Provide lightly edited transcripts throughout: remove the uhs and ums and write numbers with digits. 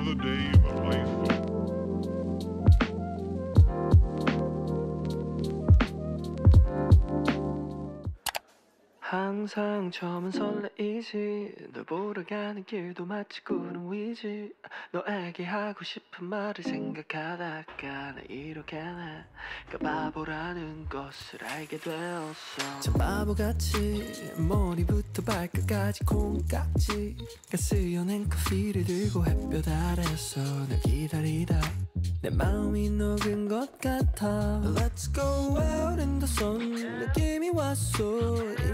another day in the place 항상 처음은 설레이지 널 보러 가는 길도 마치 꾸는 위지 너에게 하고 싶은 말을 생각하다가 나 이렇게나 그 바보라는 것을 알게 되었어 참 바보같이 머리부터 발끝까지 콩깍지 가스여낸 커피를 들고 햇볕 아래서 널 기다리다 내 마음이 녹은 것 같아 Let's go out in the sun 느낌이 왔어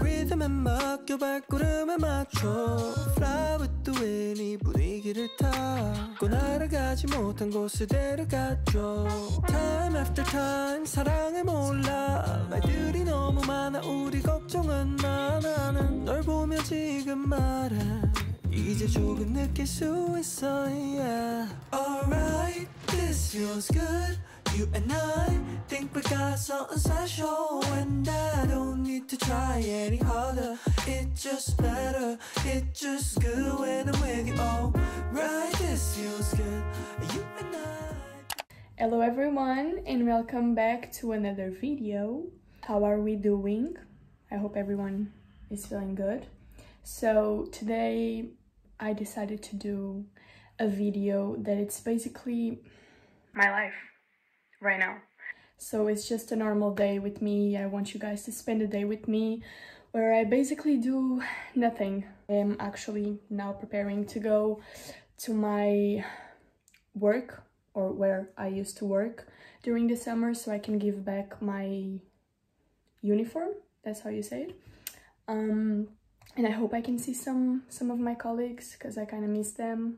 리듬에 맡겨 발걸음에 맞춰 Fly with the wind 이 분위기를 타고 날아가지 못한 곳에 데려가줘 Time after time 사랑을 몰라 말들이 너무 많아 우리 걱정은 마 나는 널 보며 지금 말해 이제 조금 느낄 수 있어 yeah. Alright This feels good, you and I think we got something special And I don't need to try any harder It's just better, it's just good when I'm with you All right, this feels good, you and I Hello everyone and welcome back to another video How are we doing? I hope everyone is feeling good So today I decided to do a video that it's basically my life right now so it's just a normal day with me I want you guys to spend a day with me where I basically do nothing I'm actually now preparing to go to my work or where I used to work during the summer so I can give back my uniform that's how you say it and I hope I can see some of my colleagues because I kind of miss them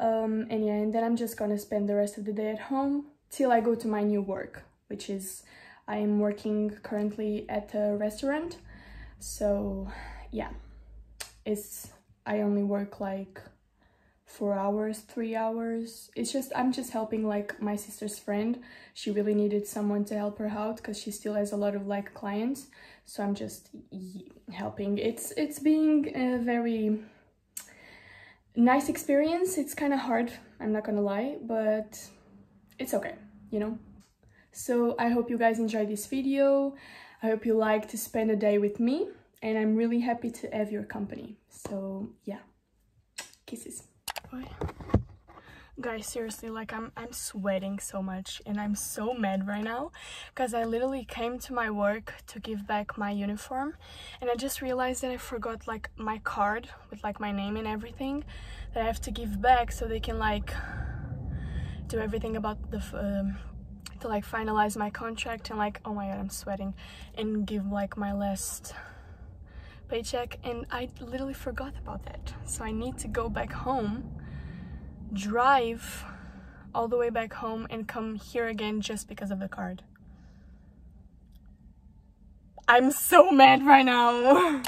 and yeah, and then I'm just gonna spend the rest of the day at home till I go to my new work, which is I'm working currently at a restaurant. So yeah, I only work like 4 hours, 3 hours. It's just, I'm just helping like my sister's friend. She really needed someone to help her out because she still has a lot of like clients. So I'm just helping. It's being very nice experience it's kind of hard I'm not gonna lie but it's okay you know so I hope you guys enjoyed this video I hope you like to spend a day with me and I'm really happy to have your company so yeah kisses Bye. Guys seriously like I'm sweating so much and I'm so mad right now because I literally came to my work to give back my uniform and I just realized that I forgot like my card with like my name and everything that I have to give back so they can like do everything about the to like finalize my contract and like oh my god I'm sweating and give like my last paycheck and I literally forgot about that so I need to go back home drive all the way back home and come here again just because of the card. I'm so mad right now.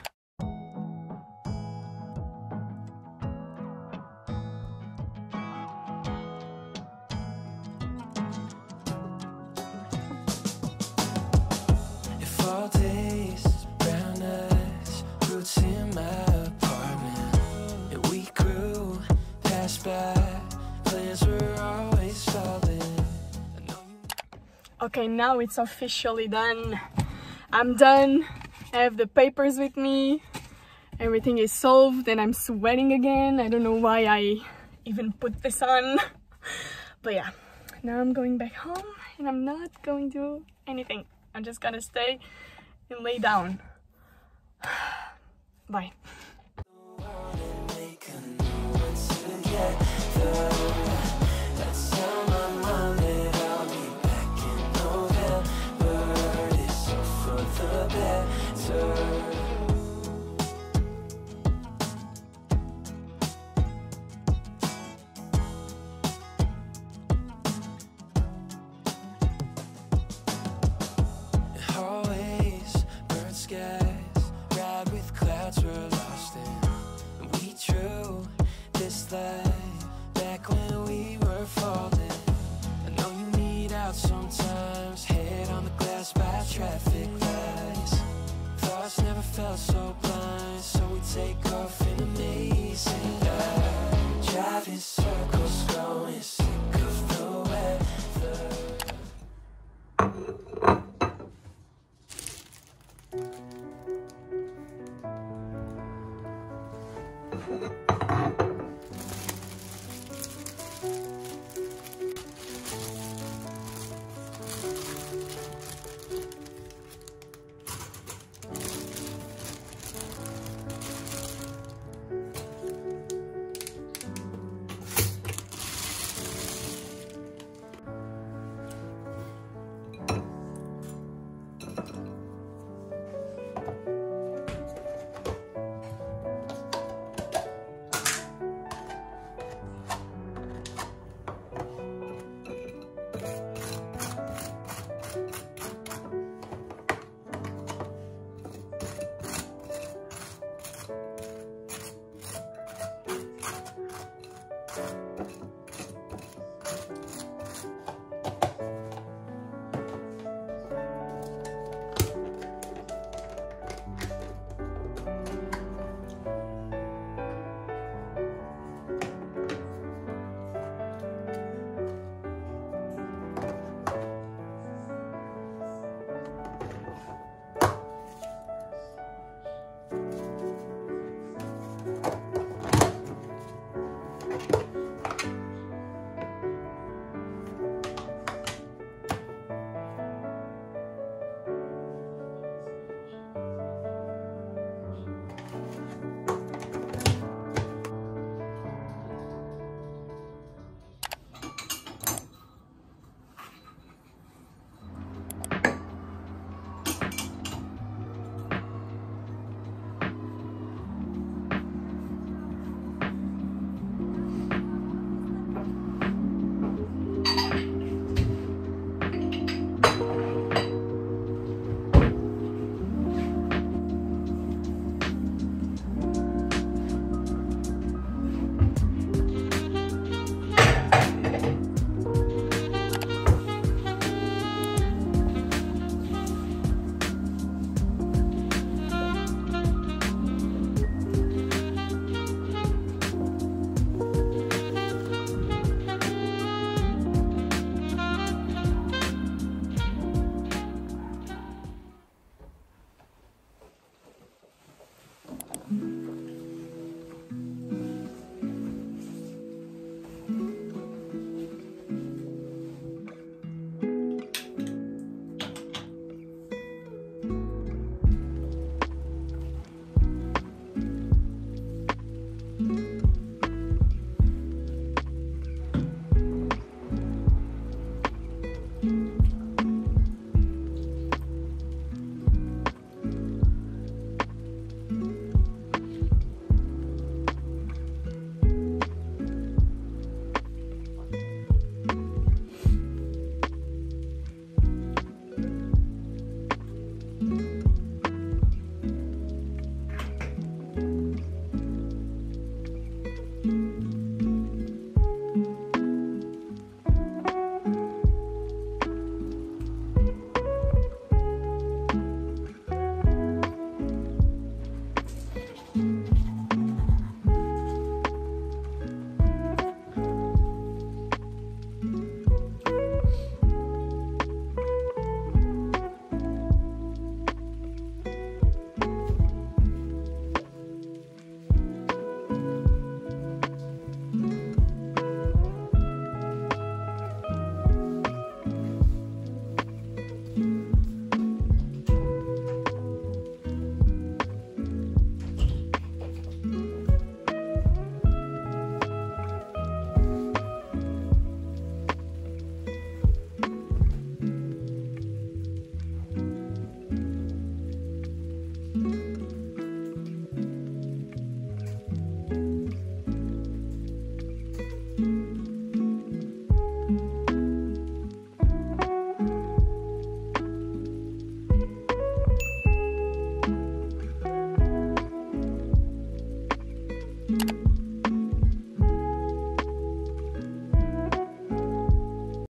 If all days, brown nights, roots in my apartment, and we grew past by. Okay, now it's officially done. I'm done. I have the papers with me. Everything is solved and I'm sweating again. I don't know why I even put this on. But yeah, now I'm going back home and I'm not going to do anything. I'm just gonna stay and lay down. Bye. That